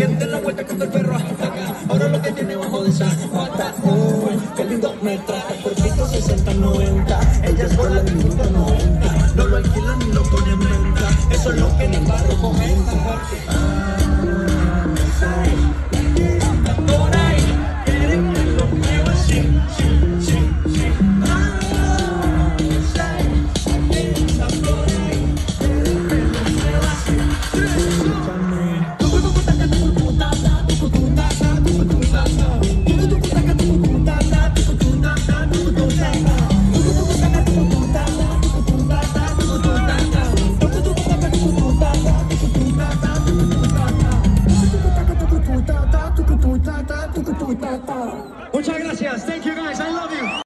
entienden la vuelta cuando el perro agita acá. Ahora lo que tiene bajo de zapata, oh, qué lindo me trata. Por 160, 90, ellas vuelan en minuto 90. No lo alquilan ni lo ponen en venta, eso es lo que en el barrio comenta.